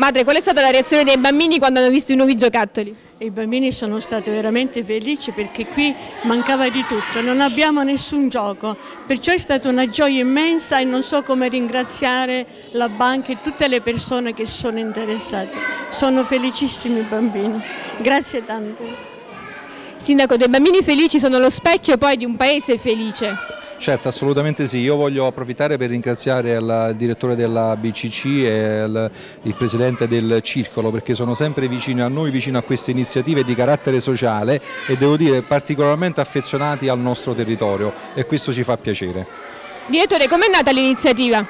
Madre, qual è stata la reazione dei bambini quando hanno visto i nuovi giocattoli? I bambini sono stati veramente felici perché qui mancava di tutto, non abbiamo nessun gioco, perciò è stata una gioia immensa e non so come ringraziare la banca e tutte le persone che sono interessate. Sono felicissimi i bambini, grazie tante. Sindaco, dei bambini felici sono lo specchio poi di un paese felice. Certo, assolutamente sì, io voglio approfittare per ringraziare il direttore della BCC e il presidente del circolo perché sono sempre vicini a noi, vicino a queste iniziative di carattere sociale e devo dire particolarmente affezionati al nostro territorio e questo ci fa piacere. Direttore, com'è nata l'iniziativa?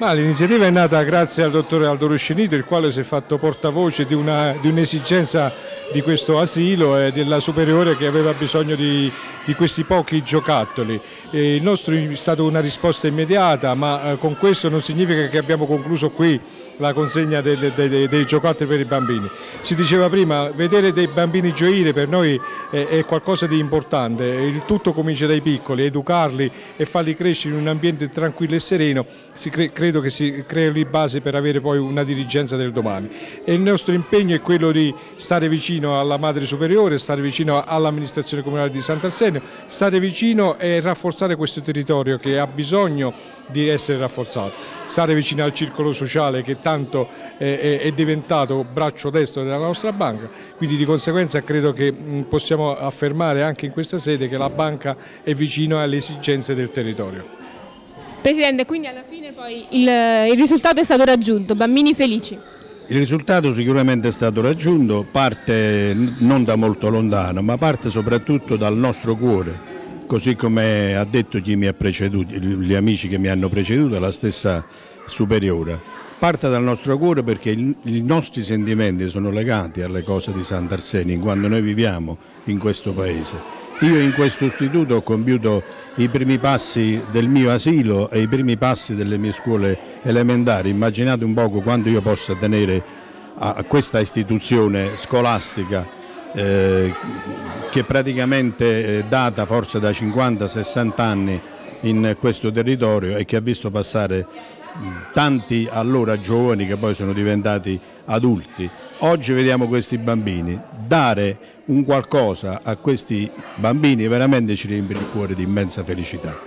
L'iniziativa è nata grazie al dottore Aldo Ruscinito, il quale si è fatto portavoce di un'esigenza di questo asilo e della superiore che aveva bisogno di questi pochi giocattoli. E il nostro è stata una risposta immediata, ma con questo non significa che abbiamo concluso qui la consegna dei giocattoli per i bambini. Si diceva prima, vedere dei bambini gioire per noi è qualcosa di importante, il tutto comincia dai piccoli, educarli e farli crescere in un ambiente tranquillo e sereno, credo che si creino le basi per avere poi una dirigenza del domani. E il nostro impegno è quello di stare vicino alla Madre Superiore, stare vicino all'amministrazione comunale di Sant'Arsenio, stare vicino e rafforzare questo territorio che ha bisogno di essere rafforzato, stare vicino al circolo sociale che tanto è diventato braccio destro della nostra banca, quindi di conseguenza credo che possiamo affermare anche in questa sede che la banca è vicina alle esigenze del territorio. Presidente, quindi alla fine poi il risultato è stato raggiunto, bambini felici? Il risultato sicuramente è stato raggiunto, parte non da molto lontano, ma parte soprattutto dal nostro cuore, così come ha detto chi mi ha preceduto, gli amici che mi hanno preceduto, la stessa superiora. Parte dal nostro cuore perché i nostri sentimenti sono legati alle cose di Sant'Arsenio, in quanto noi viviamo in questo paese. Io in questo istituto ho compiuto i primi passi del mio asilo e i primi passi delle mie scuole elementari. Immaginate un poco quanto io possa tenere a questa istituzione scolastica che praticamente è data forse da 50-60 anni in questo territorio e che ha visto passare tanti allora giovani che poi sono diventati adulti. Oggi vediamo questi bambini, dare un qualcosa a questi bambini veramente ci riempie il cuore di immensa felicità.